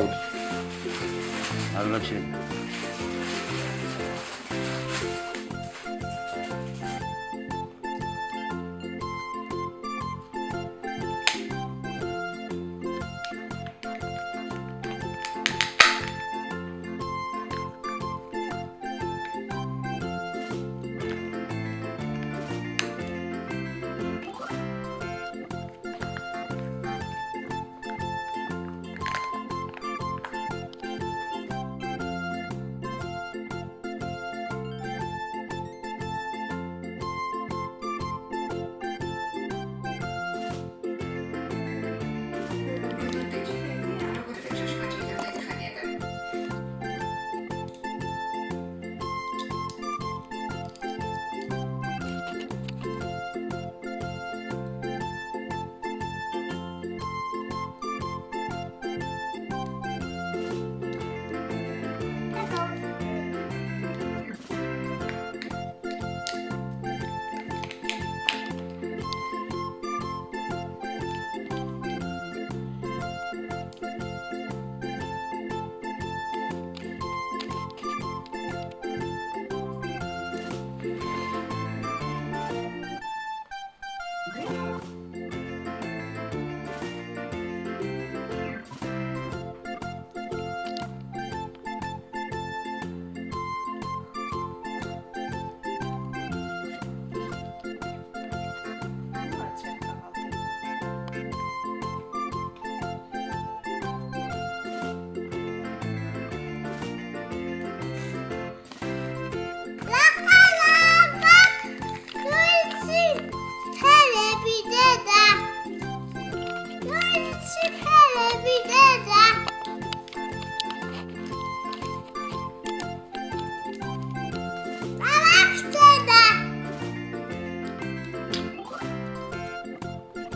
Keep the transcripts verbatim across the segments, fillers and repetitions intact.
out. I will not shake.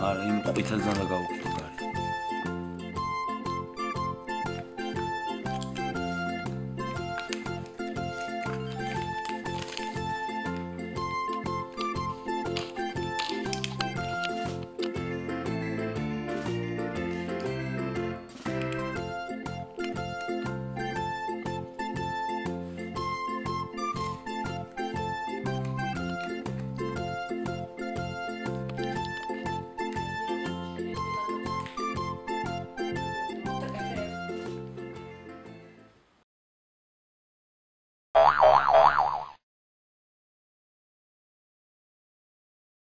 Ale im popytel na nogą.